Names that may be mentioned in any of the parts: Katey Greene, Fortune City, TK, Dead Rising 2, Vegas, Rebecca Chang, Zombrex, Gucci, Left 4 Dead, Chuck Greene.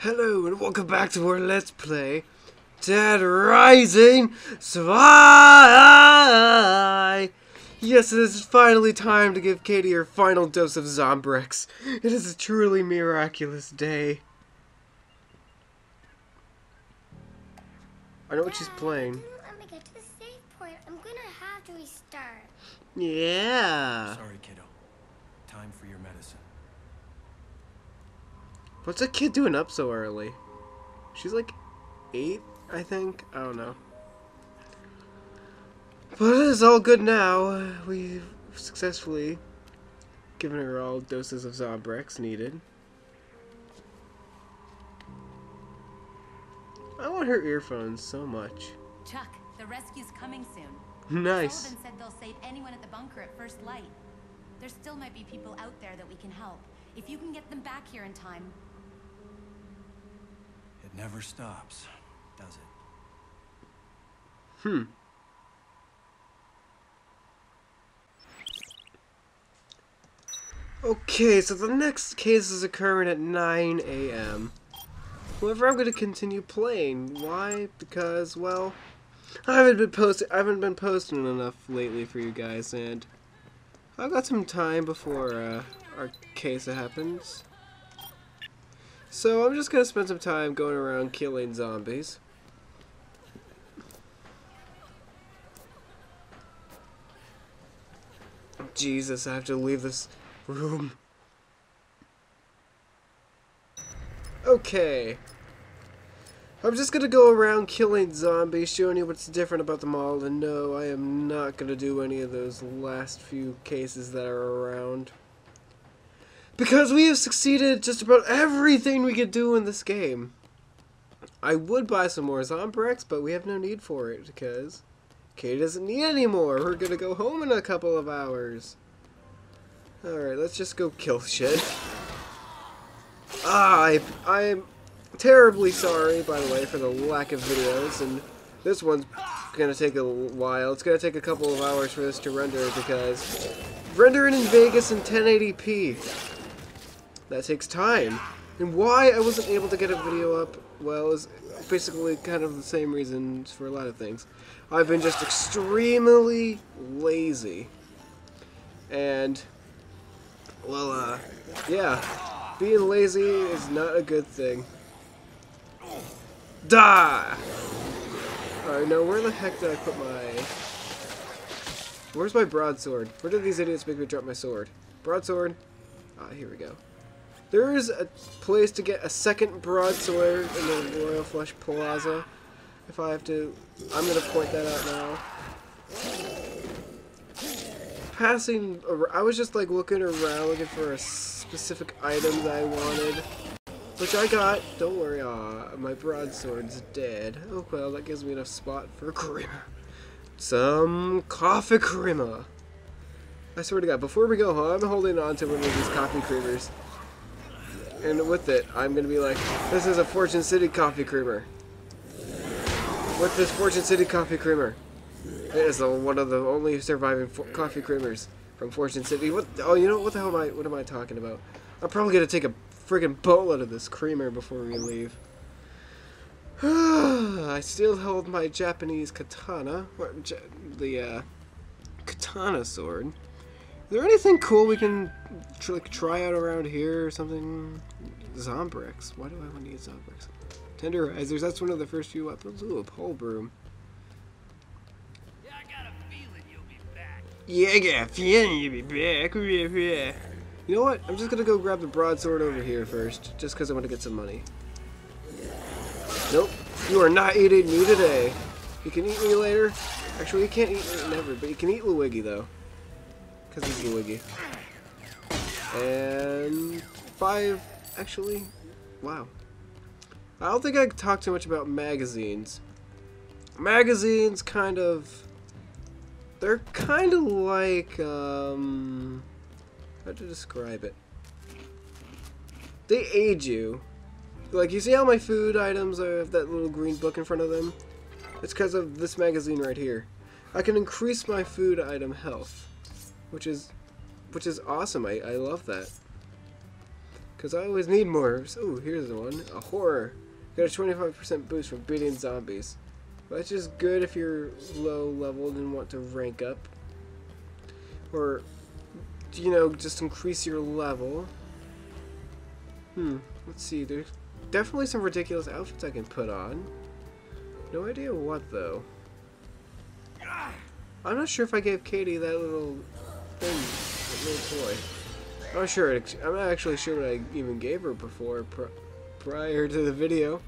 Hello and welcome back to our Let's Play Dead Rising 2. Yes, it is finally time to give Katey her final dose of Zombrex. It is a truly miraculous day. I know what she's playing. Let me get to the safe point. I'm gonna have to restart. Yeah. Sorry, kiddo. Time for your medicine. What's a kid doing up so early? She's like 8, I think. I don't know. But it's all good now. We've successfully given her all doses of Zombrex needed. I want her earphones so much. Chuck, the rescue's coming soon. Nice. Sullivan said they'll save anyone at the bunker at first light. There still might be people out there that we can help. If you can get them back here in time. It never stops, does it? Okay, so the next case is occurring at 9 a.m. However, I'm going to continue playing. Why? Because, well, I haven't been posting enough lately for you guys, and I've got some time before our case happens. So I'm just gonna spend some time going around killing zombies. Jesus, I have to leave this room. Okay. I'm just gonna go around killing zombies, showing you what's different about them all, and no, I am not gonna do any of those last few cases that are around. Because we have succeeded just about everything we could do in this game. I would buy some more Zombrex, but we have no need for it because Katey doesn't need any more. We're gonna go home in a couple of hours. Alright, let's just go kill shit. I'm terribly sorry, by the way, for the lack of videos, and this one's gonna take a while. It's gonna take a couple of hours for this to render because rendering in Vegas in 1080p. That takes time. And why I wasn't able to get a video up, well, is basically kind of the same reasons for a lot of things. I've been just extremely lazy. And, well, yeah. Being lazy is not a good thing. Die! Alright, now where the heck did I put my... Where's my broadsword? Where did these idiots make me drop my sword? Broadsword? Ah, here we go. There is a place to get a second broadsword in the Royal Flush Plaza. If I have to... I'm gonna point that out now. Passing... I was just like looking around looking for a specific item that I wanted. Which I got. Don't worry. Aw, my broadsword's dead. Oh well, that gives me enough spot for a Karima. Some coffee Karima. I swear to God, before we go home, I'm holding on to one of these coffee creamers. And with it, I'm going to be like, this is a Fortune City coffee creamer. With this Fortune City coffee creamer. It is one of the only surviving coffee creamers from Fortune City. What? Oh, you know, what the hell am I, what am I talking about? I'm probably going to take a friggin' boatload of this creamer before we leave. I still hold my Japanese katana, katana sword. Is there anything cool we can try out around here or something? Zombrex. Why do I want to use Zombrex? Tenderizers. That's one of the first few weapons. Ooh, a pole broom. Yeah, I got a feeling you'll be back. You know what? I'm just gonna go grab the broadsword over here first, just because I want to get some money. Nope. You are not eating me today. You can eat me later. Actually, you can't eat me never, but you can eat Luigi, though. Because he's Luigi. And... 5, actually. Wow. I don't think I talk too much about magazines. Magazines kind of... They're kind of like, how to describe it? They aid you. Like, you see how my food items have that little green book in front of them? It's because of this magazine right here. I can increase my food item health, which is awesome. I love that. because I always need more. So here's one, a horror. Got a 25% boost from beating zombies. That's just good if you're low leveled and want to rank up, or you know, just increase your level. Let's see. There's definitely some ridiculous outfits I can put on. No idea what though. I'm not sure if I gave Katey that little thing, that little toy. I'm not sure. I'm not actually sure what I even gave her before, prior to the video.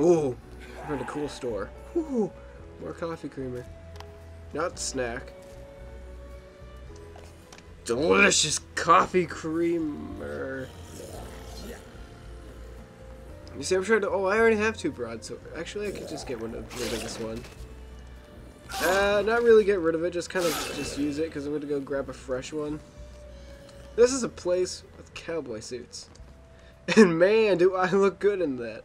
Ooh, I found a cool store. Ooh, more coffee creamer. Not snack. Delicious coffee creamer. You see, I'm trying to. Oh, I already have two broadswords. Actually, I could just get rid of this one. Not really get rid of it. Just kind of just use it because I'm gonna go grab a fresh one. This is a place with cowboy suits, and man, do I look good in that.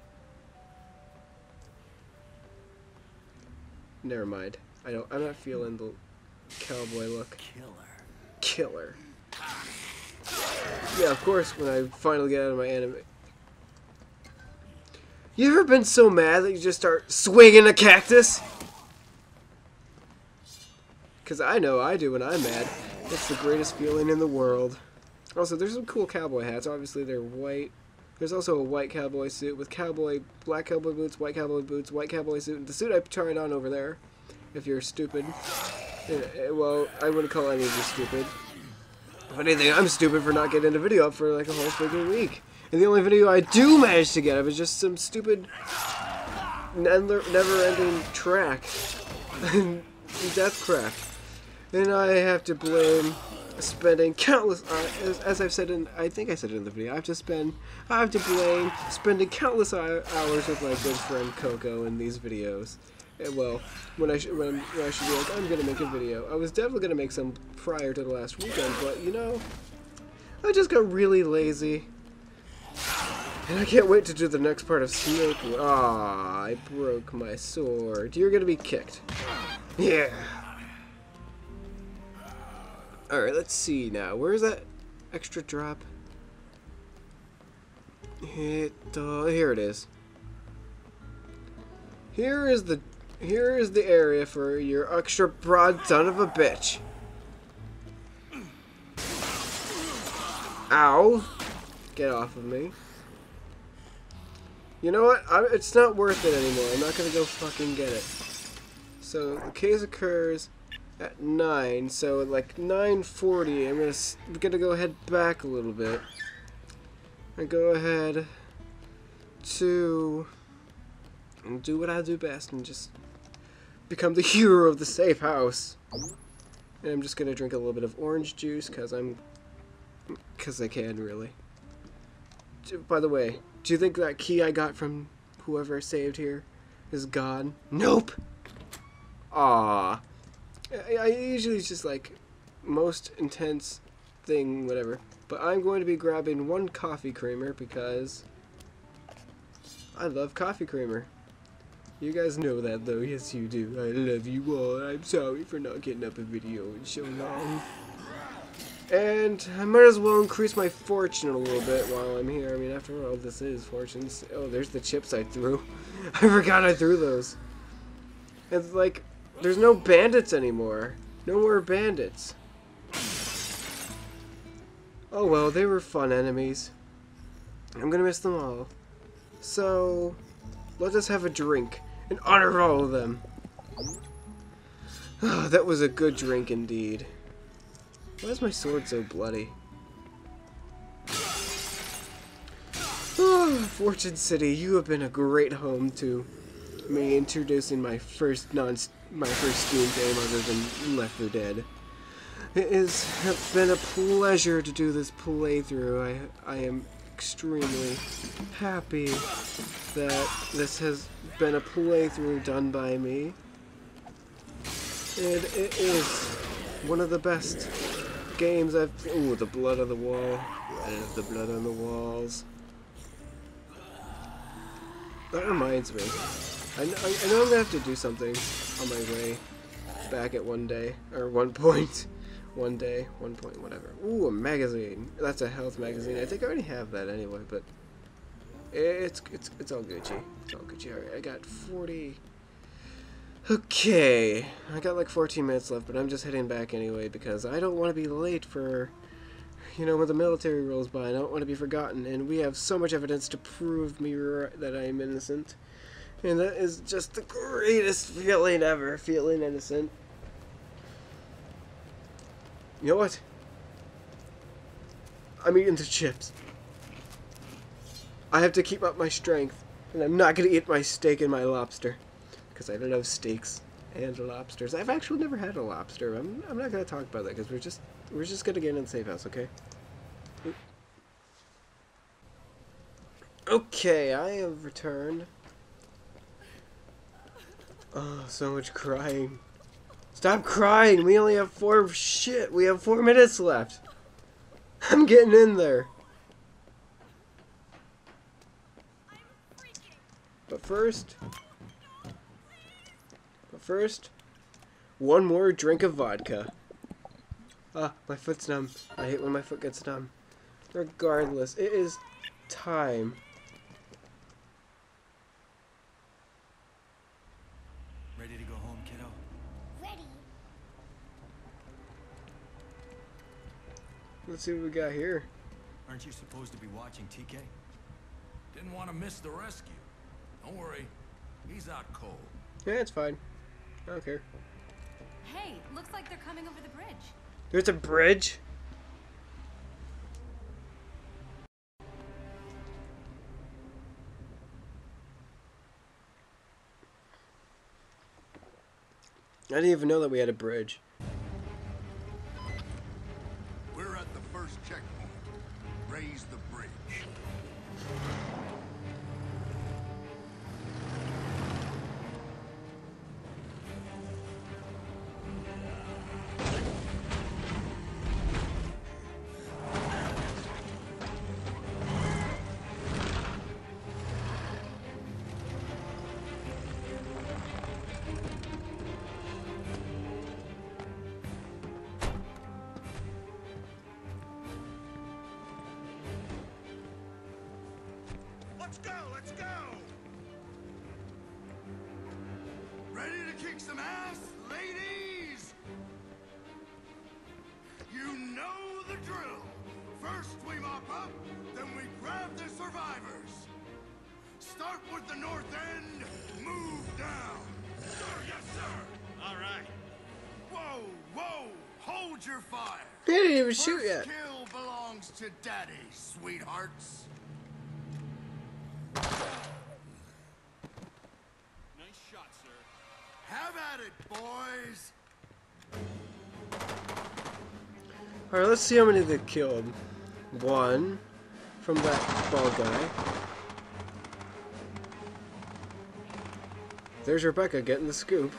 Never mind. I'm not feeling the cowboy look. Killer. Yeah, of course. When I finally get out of my anime. You ever been so mad that you just start swinging a cactus? Because I know I do when I'm mad. It's the greatest feeling in the world. Also, there's some cool cowboy hats. Obviously, they're white. There's also a white cowboy suit with black cowboy boots, white cowboy boots, white cowboy suit, and the suit I tried on over there, if you're stupid. Well, I wouldn't call any of you stupid. If anything, I'm stupid for not getting a video up for like a whole freaking week. And the only video I do manage to get up is just some stupid, never-ending track. Death crap. And I have to blame spending countless as I've said in, I think I said it in the video, I have to blame spending countless hours with my good friend Coco in these videos. And well, when I should be like, I'm gonna make a video. I was definitely gonna make some prior to the last weekend, but you know, I just got really lazy. And I can't wait to do the next part of Snaking. Ah, I broke my sword. You're gonna be kicked. Yeah. Alright, let's see now. Where's that extra drop? Here it is. Here is the area for your extra broad son of a bitch. Ow. Get off of me. You know what? It's not worth it anymore. I'm not gonna go fucking get it. So the case occurs at 9. So at like 9:40, I'm gonna go head back a little bit and go ahead to and do what I do best and just become the hero of the safe house. And I'm just gonna drink a little bit of orange juice cause I can really. By the way. Do you think that key I got from whoever saved here is gone? Nope! Aww. I usually just like most intense thing, whatever. But I'm going to be grabbing one coffee creamer because I love coffee creamer. You guys know that though. Yes, you do. I love you all. I'm sorry for not getting up a video in so long. And I might as well increase my fortune a little bit while I'm here. I mean, after all, this is fortunes. Oh, there's the chips I threw. I forgot I threw those. It's like, there's no bandits anymore. No more bandits. Oh, well, they were fun enemies. I'm gonna miss them all. So, let us have a drink and honor all of them. Oh, that was a good drink indeed. Why is my sword so bloody? Oh, Fortune City, you have been a great home to me introducing my first Steam game other than Left 4 Dead. It has been a pleasure to do this playthrough. I am extremely happy that this has been a playthrough done by me. And it is one of the best games I've... Ooh, the blood on the wall. I love the blood on the walls. That reminds me. I know I'm gonna have to do something on my way back at one point. One day, 1 point, whatever. Ooh, a magazine. That's a health magazine. I think I already have that anyway, but it's all Gucci. It's all Gucci. All right, I got 40. Okay, I got like 14 minutes left, but I'm just heading back anyway because I don't want to be late for, you know, when the military rolls by. I don't want to be forgotten, and we have so much evidence to prove me that I am innocent, and that is just the greatest feeling ever, feeling innocent. You know what? I'm eating the chips. I have to keep up my strength, and I'm not going to eat my steak and my lobster. Because I don't have steaks and lobsters. I've actually never had a lobster. I'm not gonna talk about that because we're just gonna get in the safe house, okay? Oop. Okay, I have returned. Oh, so much crying. Stop crying! We only have we have 4 minutes left. I'm getting in there. But first. First, one more drink of vodka. Ah, my foot's numb. I hate when my foot gets numb. Regardless, it is time. Ready to go home, kiddo? Ready. Let's see what we got here. Aren't you supposed to be watching TK? Didn't want to miss the rescue. Don't worry, he's out cold. Yeah, it's fine. I don't care. Hey, looks like they're coming over the bridge. There's a bridge? I didn't even know that we had a bridge. We're at the first checkpoint. Raise the bridge. Shoot yet. Kill belongs to Daddy, sweethearts. Nice shot, sir. Have at it, boys. All right, let's see how many they killed. One from that bald guy. There's Rebecca getting the scoop.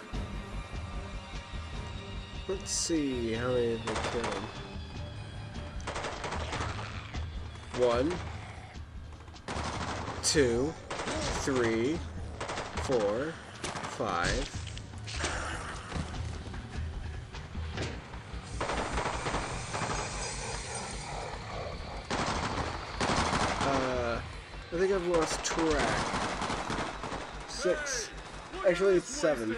Let's see how many they killed. One, two, three, four, five. I think I've lost track. Six. Actually, it's seven.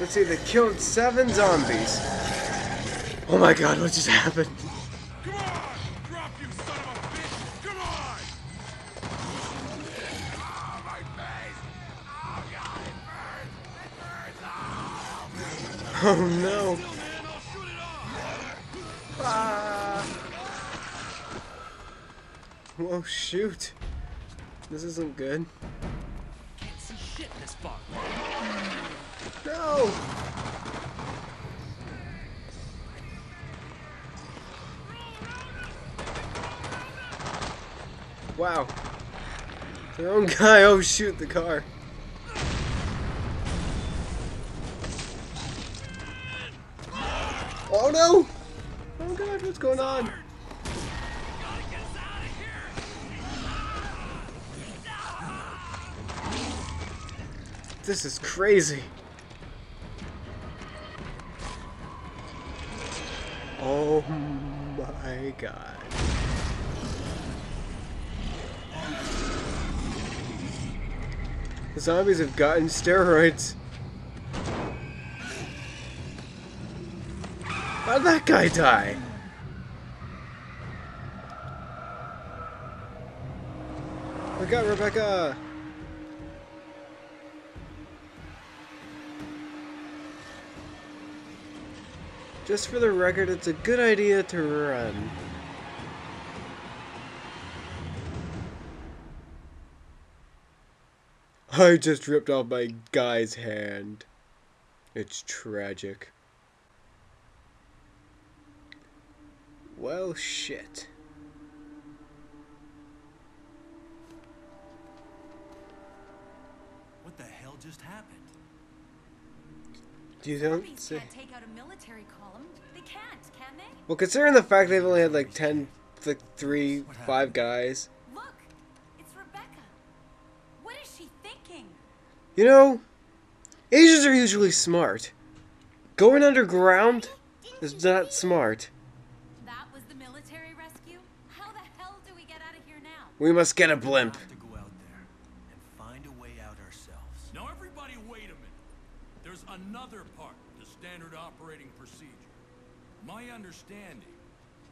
Let's see, they killed 7 zombies. Oh my god, what just happened? Come on! Drop, you son of a bitch! Come on! Oh, my face! Oh god, it burns! It burns! Oh, oh no! I'll shoot it off! Ah! Whoa, shoot. This isn't good. Can't see shit in this fog. No! Wow. Their own guy. Oh shoot, the car. no! Oh god, what's going on? This is crazy. Oh my god. The zombies have gotten steroids. How'd that guy die? Look out, Rebecca! Just for the record, it's a good idea to run. I just ripped off my guy's hand. It's tragic. Well, shit. What the hell just happened? You don't say. Can't take out a military column. They can't, can they? Well, considering the fact they've only had like 10, like 3, 5 guys. Look, it's Rebecca. What is she thinking? You know, Asians are usually smart. Going underground is not smart. That was the military rescue. How the hell do we get out of here now? We must get a blimp. Another part of the standard operating procedure. My understanding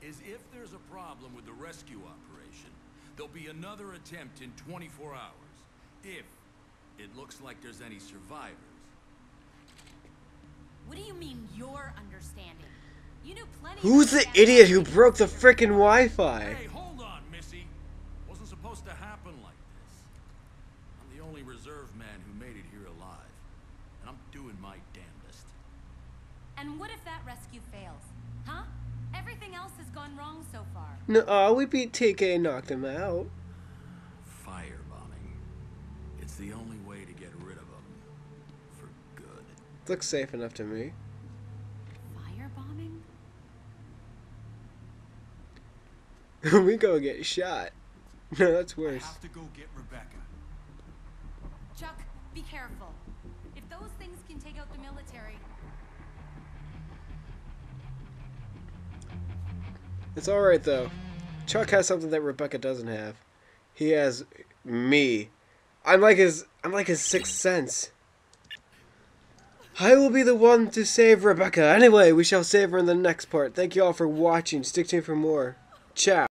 is if there's a problem with the rescue operation, there'll be another attempt in 24 hours, if it looks like there's any survivors. What do you mean, your understanding? You knew plenty. Who's the idiot who broke the frickin' Wi-Fi? Hey, hold on, Missy. Wasn't supposed to happen like this. I'm the only reserve man who made it here alive. And I'm doing my damnedest. And what if that rescue fails? Huh? Everything else has gone wrong so far. No, we beat TK and knocked him out. Firebombing. It's the only way to get rid of him. For good. Looks safe enough to me. Firebombing? We go get shot. No, that's worse. I have to go get Rebecca. Chuck, be careful. Those things can take out the military. It's alright though. Chuck has something that Rebecca doesn't have. He has me. I'm like his sixth sense. I will be the one to save Rebecca. Anyway, we shall save her in the next part. Thank you all for watching. Stick tuned for more. Ciao.